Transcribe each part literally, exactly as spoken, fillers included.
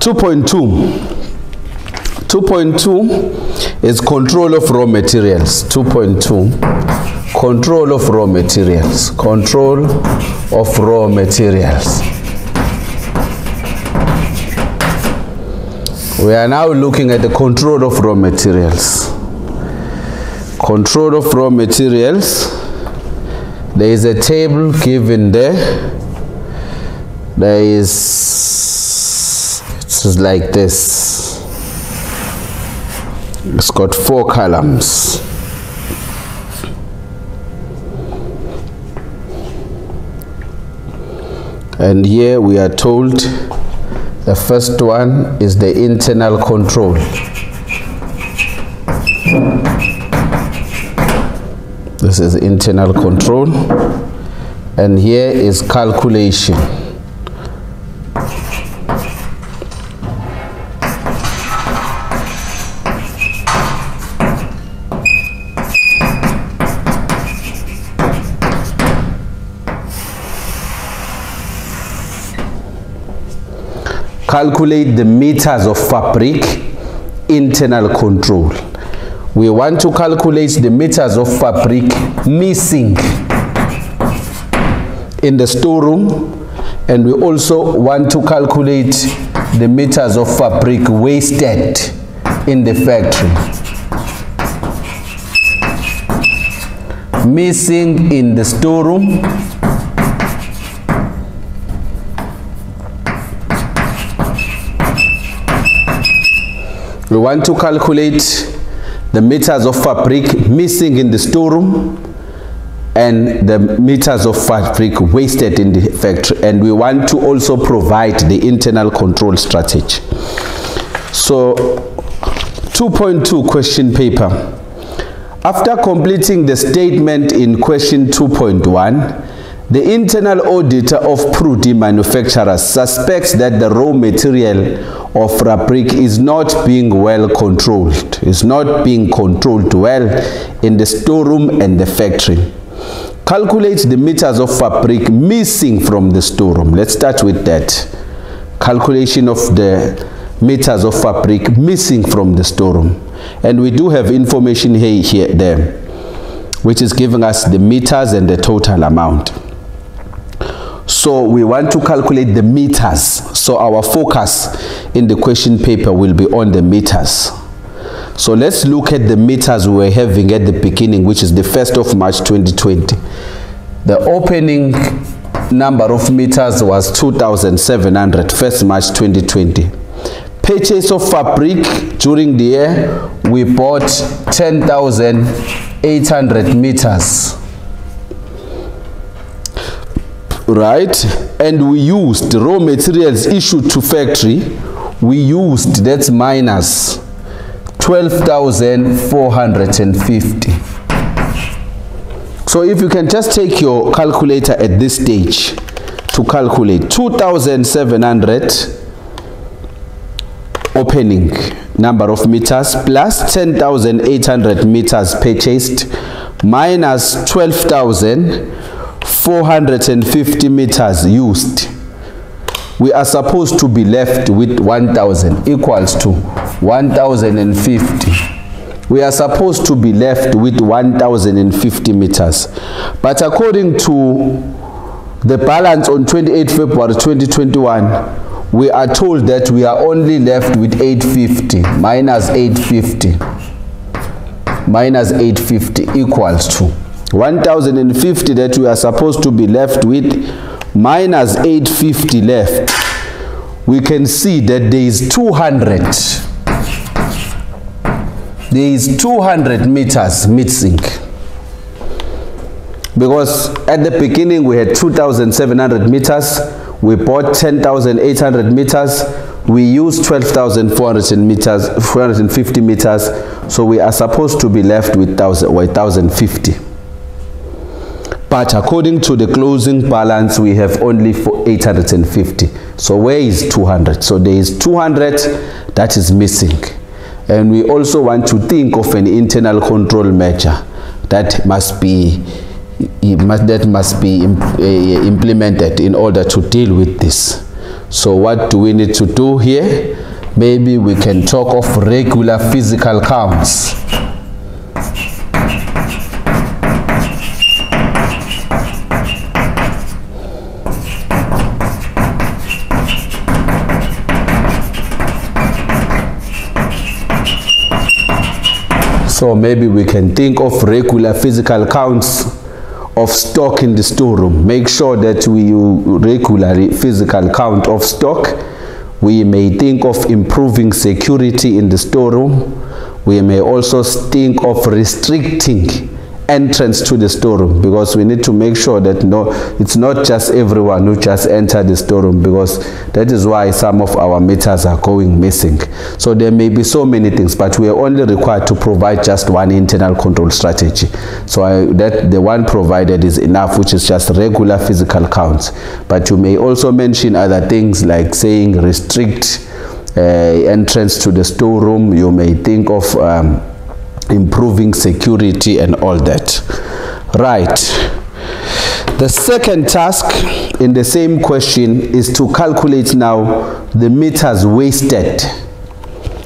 two point two. two point two is control of raw materials. two point two, control of raw materials. Control of raw materials. We are now looking at the control of raw materials. Control of raw materials. There is a table given there. There is, it's like this. It's got four columns. And here we are told the first one is the internal control. This is internal control, and here is calculation. Calculate the meters of fabric, internal control. We want to calculate the meters of fabric missing in the storeroom, and we also want to calculate the meters of fabric wasted in the factory. Missing in the storeroom, we want to calculate the meters of fabric missing in the storeroom and the meters of fabric wasted in the factory, and we want to also provide the internal control strategy. So two point two question paper. After completing the statement in question two point one, the internal auditor of Prudy Manufacturers suspects that the raw material of fabric is not being well controlled, is not being controlled well in the storeroom and the factory. Calculate the meters of fabric missing from the storeroom. Let's start with that. Calculation of the meters of fabric missing from the storeroom. And we do have information here, here there, which is giving us the meters and the total amount. So we want to calculate the meters. So our focus in the question paper will be on the meters. So let's look at the meters we were having at the beginning, which is the first of March twenty twenty. The opening number of meters was two thousand seven hundred, first March twenty twenty. Purchase of fabric during the year, we bought ten thousand eight hundred meters. Right, and we used raw materials issued to factory, we used, that's minus twelve thousand four hundred fifty. So if you can just take your calculator at this stage to calculate two thousand seven hundred opening number of meters plus ten thousand eight hundred meters purchased minus twelve thousand four hundred fifty meters used, we are supposed to be left with one thousand, equals to one thousand fifty. We are supposed to be left with one thousand fifty meters, but according to the balance on twenty-eighth February twenty twenty-one, we are told that we are only left with eight hundred fifty, minus eight hundred fifty, minus eight hundred fifty, equals to one thousand fifty that we are supposed to be left with, minus eight hundred fifty left. We can see that there is two hundred. There is two hundred meters missing. Because at the beginning we had two thousand seven hundred meters, we bought ten thousand eight hundred meters, we used twelve thousand four hundred meters, four hundred fifty meters, so we are supposed to be left with one thousand fifty. But according to the closing balance, we have only for eight hundred fifty. So where is two hundred? So there is two hundred that is missing. And we also want to think of an internal control measure that must be, that must be implemented in order to deal with this. So what do we need to do here? Maybe we can talk of regular physical counts. So maybe we can think of regular physical counts of stock in the storeroom. Make sure that we do regular physical count of stock. We may think of improving security in the storeroom. We may also think of restricting entrance to the storeroom, because we need to make sure that no, it's not just everyone who just entered the storeroom, because that is why some of our meters are going missing. So there may be so many things, but we are only required to provide just one internal control strategy. So I, that the one provided is enough, which is just regular physical counts. But you may also mention other things like saying restrict uh, entrance to the storeroom. You may think of um, improving security and all that. Right. The second task in the same question is to calculate now the meters wasted.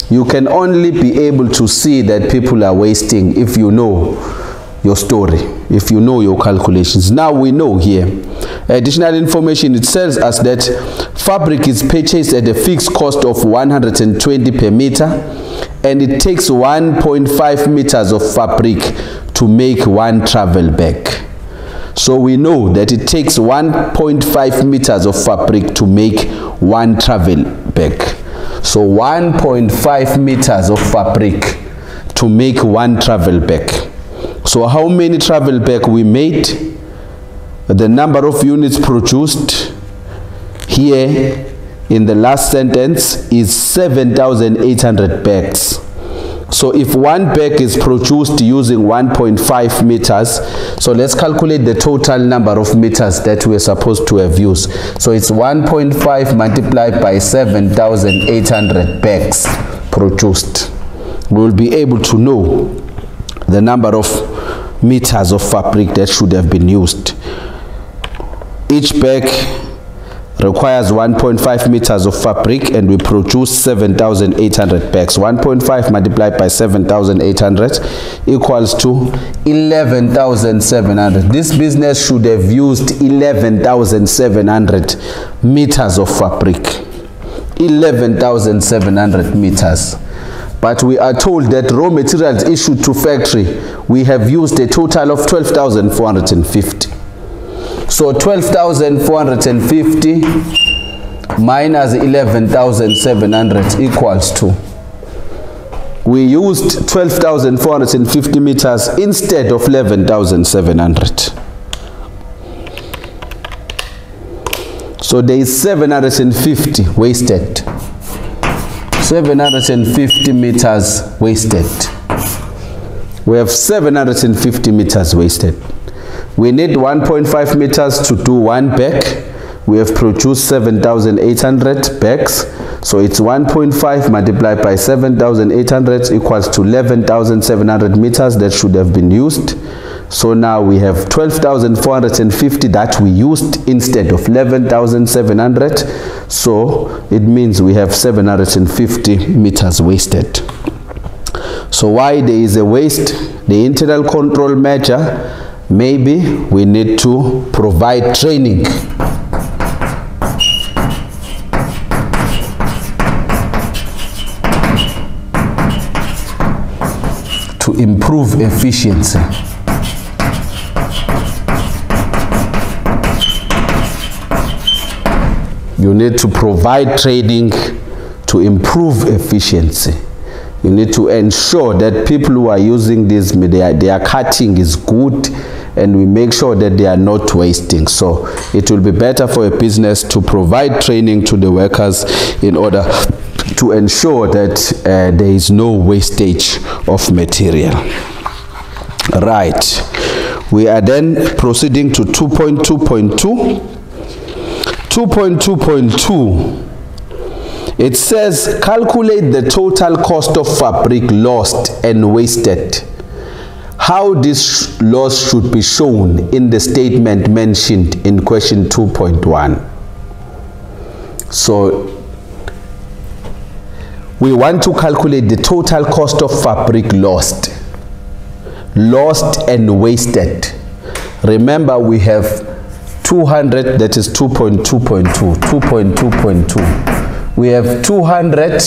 You can only be able to see that people are wasting if you know your story, if you know your calculations. Now we know here. Additional information, it tells us that fabric is purchased at a fixed cost of one hundred twenty per meter, and it takes one point five meters of fabric to make one travel bag. So we know that it takes one point five meters of fabric to make one travel bag. So one point five meters of fabric to make one travel bag. So how many travel bags we made, the number of units produced here in the last sentence is seven thousand eight hundred bags. So if one bag is produced using one point five meters, so let's calculate the total number of meters that we're supposed to have used. So it's one point five multiplied by seven thousand eight hundred bags produced. We will be able to know the number of meters of fabric that should have been used. Each bag requires one point five meters of fabric, and we produce seven thousand eight hundred bags. one point five multiplied by seven thousand eight hundred equals to eleven thousand seven hundred. This business should have used eleven thousand seven hundred meters of fabric. eleven thousand seven hundred meters. But we are told that raw materials issued to factory, we have used a total of twelve thousand four hundred fifty. So twelve thousand four hundred fifty minus eleven thousand seven hundred equals to, we used twelve thousand four hundred fifty meters instead of eleven thousand seven hundred. So there is seven hundred fifty wasted. seven hundred fifty meters wasted. We have seven hundred fifty meters wasted. We need one point five meters to do one bag. We have produced seven thousand eight hundred bags. So it's one point five multiplied by seven thousand eight hundred equals to eleven thousand seven hundred meters that should have been used. So now we have twelve thousand four hundred fifty that we used instead of eleven thousand seven hundred. So it means we have seven hundred fifty meters wasted. So why there is a waste? The internal control measure, maybe we need to provide training. To improve efficiency. You need to provide training to improve efficiency. You need to ensure that people who are using this, their, their cutting is good, and we make sure that they are not wasting. So it will be better for a business to provide training to the workers in order to ensure that uh, there is no wastage of material. Right. We are then proceeding to two point two point two. two point two point two, it says calculate the total cost of fabric lost and wasted. How this loss should be shown in the statement mentioned in question two point one. So we want to calculate the total cost of fabric lost, lost and wasted. Remember, we have two hundred, that is two point two point two, two point two point two. We have two hundred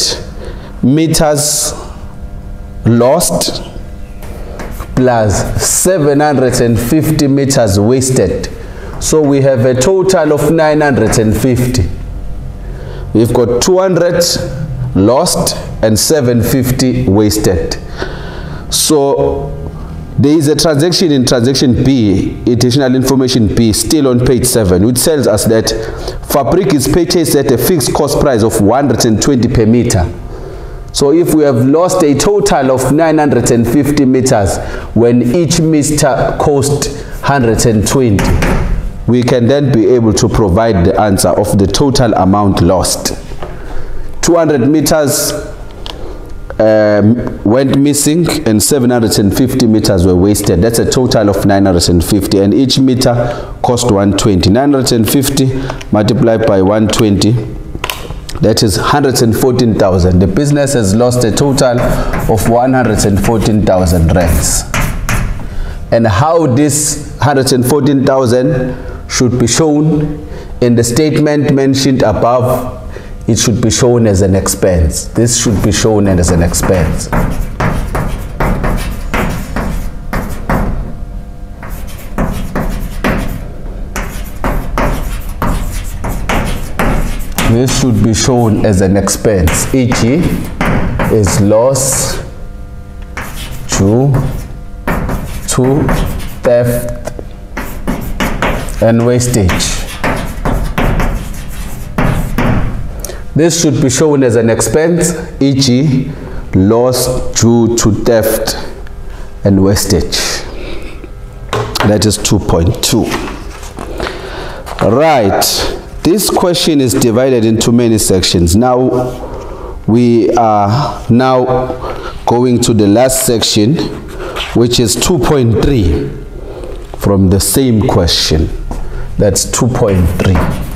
meters lost plus seven hundred fifty meters wasted. So we have a total of nine hundred fifty. We've got two hundred lost and seven hundred fifty wasted. So there is a transaction in transaction B, additional information B, still on page seven, which tells us that fabric is purchased at a fixed cost price of one hundred twenty per meter. So if we have lost a total of nine hundred fifty meters when each meter cost one hundred twenty, we can then be able to provide the answer of the total amount lost. two hundred meters um, went missing and seven hundred fifty meters were wasted. That's a total of nine hundred fifty, and each meter cost one hundred twenty. nine hundred fifty multiplied by one hundred twenty, that is one hundred fourteen thousand. The business has lost a total of one hundred fourteen thousand rands. And how this one hundred fourteen thousand should be shown in the statement mentioned above, it should be shown as an expense. This should be shown as an expense. This should be shown as an expense, for example is loss due to theft and wastage. This should be shown as an expense, for example loss due to theft and wastage. That is two point two. Right. This question is divided into many sections. Now, we are now going to the last section, which is two point three, from the same question. That's two point three.